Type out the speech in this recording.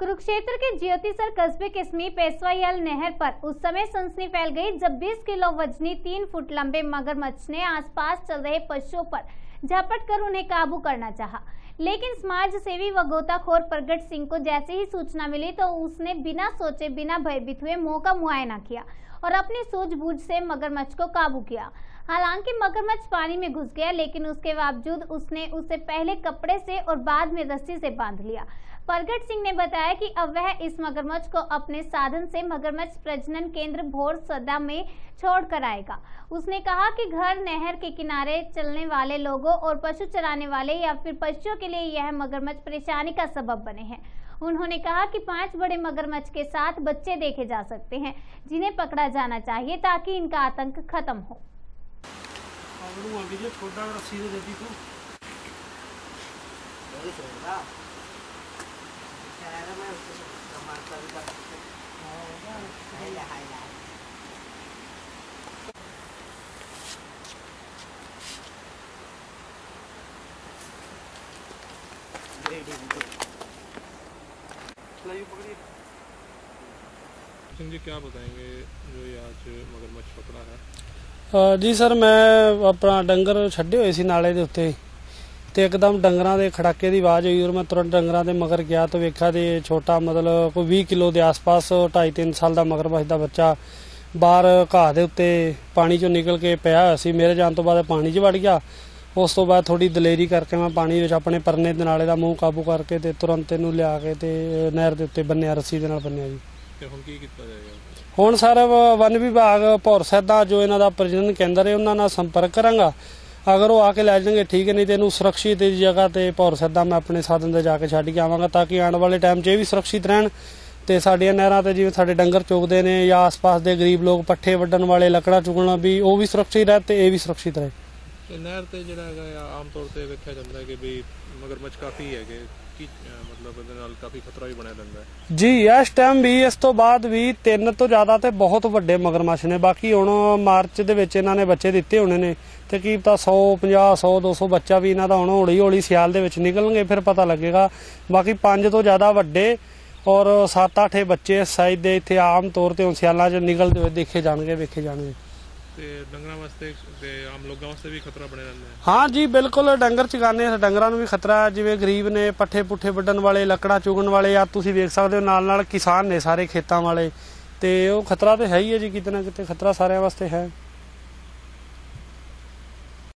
कुरुक्षेत्र के ज्योतिसर कस्बे के समीप एसवाईएल नहर पर उस समय सनसनी फैल गई जब 20 किलो वजनी 3 फुट लंबे मगरमच्छ ने आसपास चल रहे पशुओं पर झपट कर उन्हें काबू करना चाहा, लेकिन समाज सेवी व गोताखोर प्रगट सिंह को जैसे ही सूचना मिली तो उसने बिना सोचे बिना भयभीत हुए मुंह का मुआयना किया और अपनी सूझबूझ से मगरमच्छ को काबू किया। हालांकि मगरमच्छ पानी में घुस गया, लेकिन उसके बावजूद उसने उसे पहले कपड़े से और बाद में रस्सी से बांध लिया। प्रगट सिंह ने बताया कि अब वह इस मगरमच्छ को अपने साधन से मगरमच्छ प्रजनन केंद्र भोर सदा में छोड़कर आएगा। उसने कहा कि घर नहर के किनारे चलने वाले लोगों और पशु चराने वाले या फिर पशुओं के लिए यह मगरमच्छ परेशानी का सबब बने हैं। उन्होंने कहा कि 5 बड़े मगरमच्छ के साथ बच्चे देखे जा सकते हैं जिन्हें पकड़ा जाना चाहिए ताकि इनका आतंक खत्म हो। सिंह जी क्या बताएंगे जो ये आज मगरमच्छ पकड़ा है? जी सर, मैं अपना डंगर छड्डे हुए सी नाले दे उत्ते ते एकदम डंगरां दे खड़ाके दी आवाज हुई और मैं तुरंत डंगरां दे मगर गया तो वेखा दे छोटा मतलब कोई 20 किलो दे आसपास 2.5-3 साल दा मगरमच्छ दा बच्चा बाहर घाह दे उत्ते पानी चों निकल के पिया होया सी। मेरे जान तो बाद पानी च वड़ गया। उस तो बाद थोड़ी दलेरी करके मैं पानी अपने परने दे नाले दा मूँह काबू करके ते तुरंत इनू लिया के ते नहर दे उत्ते बन्निया, रस्सी दे नाल बन्निया जी। हुण सर वन विभाग भौर सदा जो इन्हां दा प्रजनन केंद्र है उन्हां नाल संपर्क करांगा। अगर वो आके लै जाएंगे ठीक है, नहीं तो इन्हू सुरक्षित जगह ते भौर सदा मैं अपने साधन से जाके छड्ड के आवांगा ताकि आने वाले टाइम 'च ये भी सुरक्षित रहन ते साडियां नहरां ते जिवें साडे डंगर चुगदे ने या आस पास के गरीब लोग पट्ठे वड्डण वाले लकड़ा चुगण भी वो भी सुरक्षित रहे ते ये भी सुरक्षित रहे। नहर ते जिहड़ा है आम तौर ते वेख्या जांदा है कि भी मगरमच्छ काफी है कि मतलब काफी खतरा भी बना रहा है जी। इस टाइम भी इस तो बाद भी 3 तो ज्यादा तो बहुत वड्डे मगरमच्छ ने। बाकी हुण मार्च दे विच इन्हां ने बच्चे दिते होने ने तकरीबन तां 100, 50, 100, 200 बच्चा भी इन्हां दा हुण हौली हौली सियाल दे विच निकलणगे फिर पता लगेगा। बाकी 5 तो ज्यादा वड्डे और 7-8 बच्चे इस साइज दे इत्थे आम तौर ते हुण सियालां च निकलदे होए देखे जाणगे। हाँ जी बिल्कुल, डंगर चगाने डंगरां नूं भी खतरा है जिवें गरीब ने पट्ठे पुट्ठे वड्डण वाले लकड़ा चुगण वाले या तुसीं वेख सकदे हो नाल किसान ने सारे खेतां वाले ते ओह खतरा तो है ही है जी, किते ना किते खतरा सारिआं वास्ते है।